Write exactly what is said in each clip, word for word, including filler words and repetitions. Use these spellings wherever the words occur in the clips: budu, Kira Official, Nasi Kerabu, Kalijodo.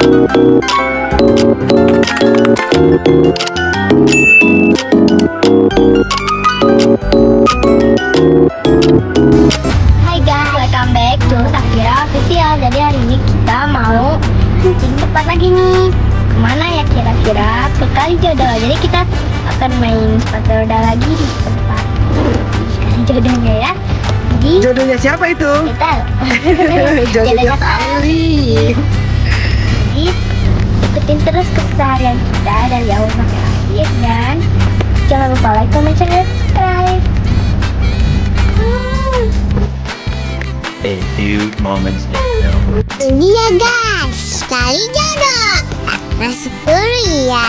Hai guys, welcome back to Kira Official. Jadi hari ini kita mau mancing tempat lagi nih. Kemana ya kira-kira? Ke Kalijodo. Jadi kita akan main sepatu roda lagi di tempat Kalijodonya ya. Jadi jodohnya siapa itu? Kita jodohnya kali. Ikutin terus keseharian kita dari awal sampai akhir, dan jangan lupa like, comment, share, dan subscribe. hmm. A few moments later. Iya guys, Kalijodo masuk dulu ya.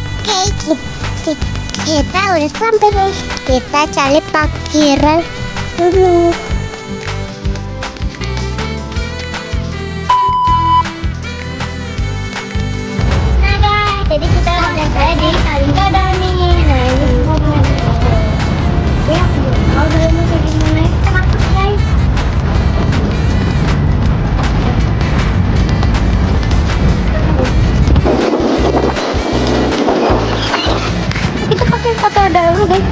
Oke, kita, kita udah sampai guys. Kita cari parkiran dulu. Jadi kita udah saya di Kalijodo nih. Nah ini momen. Ya, mau dari musim gimana? Kita masuk guys. Kita pakai foto dulu guys.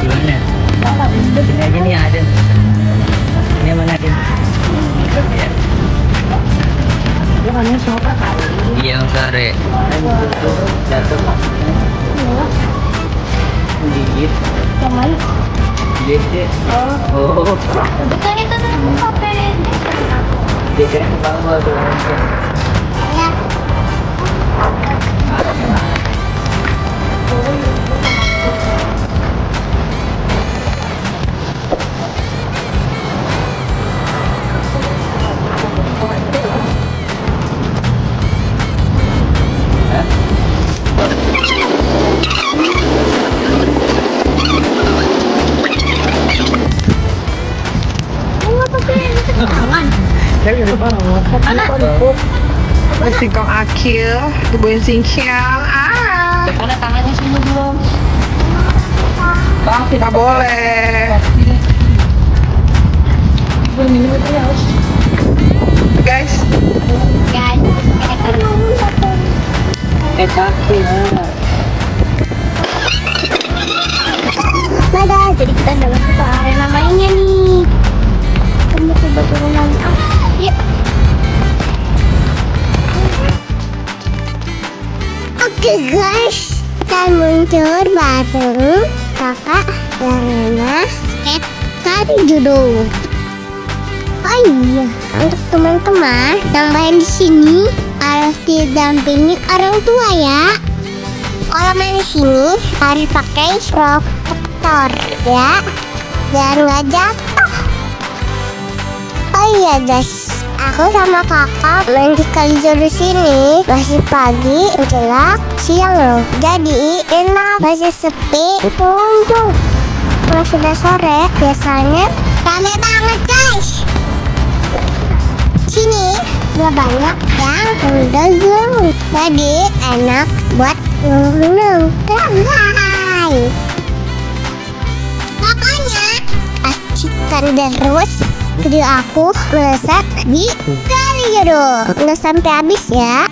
Gimana? Ini aja nih ada. Ini mana ada? Dia hanya sobat kali. Yang sore jatuh gigit sama gede. Oh, betul itu tuh sampai gede banget tuh. Saya udah bangun, tapi kok masih singkong akil, dibuin singkong. Ah, karena tangannya sembuh belum? Bang, tidak boleh. Guys, guys, eh sakit. Nah, jadi kita udah masuk ke arena mainnya nih. Kamu coba turunan. Yep. Oke guys, kita muncul bareng kakak Lana skate Kalijodo. Oh iya, untuk teman-teman yang main di sini harus didampingi orang tua ya. Kalau main di sini harus pakai protektor ya, biar nggak jatuh. Oh iya guys, aku sama kakak main di Kalijodo sini masih pagi, menjelang siang loh. Jadi enak, masih sepi pengunjung. Kalau sudah sore biasanya ramai banget guys. Sini udah banyak yang berdagang, jadi enak buat minum. Hai, makanya pastikan terus video aku melesat di Kalijodo. Nggak sampai habis ya.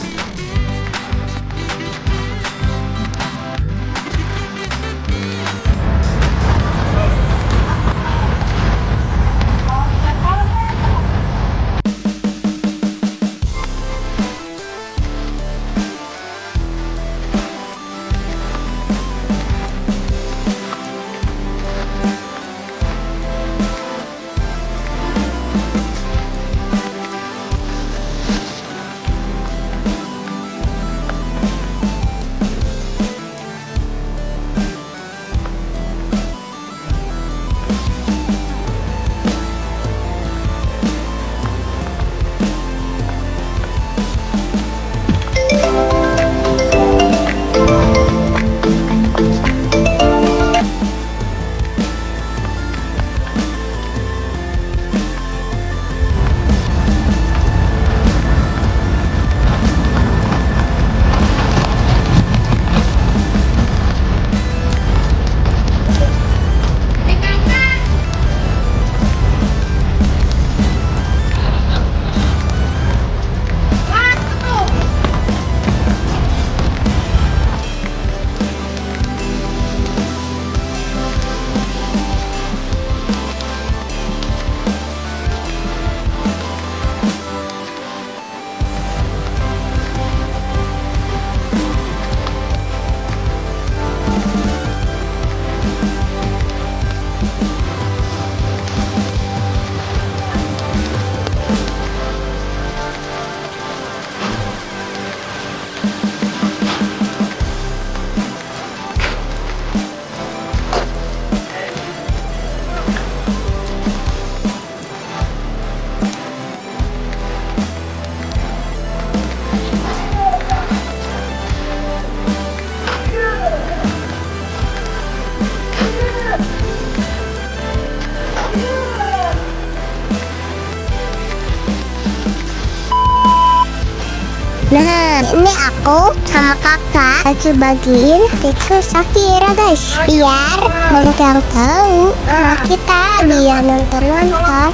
Nah, ini aku sama kakak lagi bagiin stiker Shafira, guys. Biar mereka tahu sama kita, biar nonton-nonton.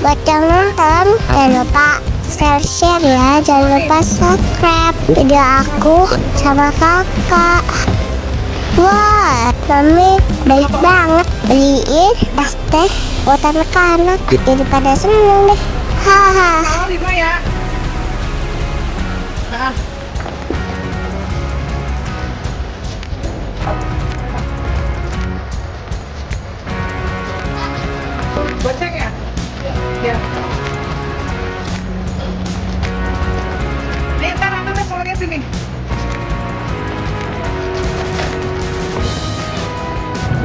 Buat yang nonton, jangan lupa share, share ya. Jangan lupa subscribe video aku sama kakak. Wah, kami baik banget. Beliin es teh buat anak-anak, jadi pada seneng deh. Hahaha. Nah. Boceng ya? Ya. Nih, ntar anaknya soalnya sini.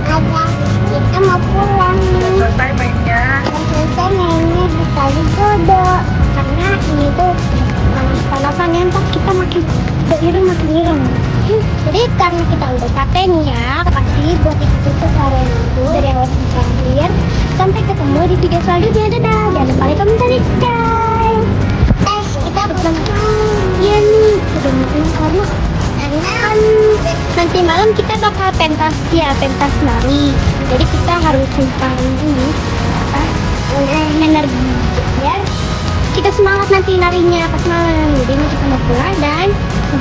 Ada, kita mau pulang nih. Selesai mainnya. Selesai mainnya di Kalijodo. Karena ini tuh panasan yang tak kita makin berireng-ireng. Jadi karena kita udah capek nih ya, pasti buat ikutin tutorial itu dari yang lebih canggih. Sampai ketemu di video selanjutnya. Dadah, jangan lupa like, comment, dan subscribe. Eh, kita belum iya nih, belum karena kan nanti malam kita bakal pentas ya, pentas nari. Jadi kita harus simpan ini apa energi ya. Kita semangat nanti narinya pas malam. Jadi ini kita mau pulang dan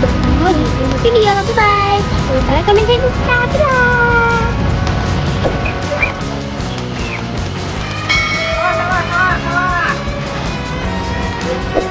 bertemu di video. Bye-bye. Jangan lupa komen dan subscribe. Salah, salah, salah.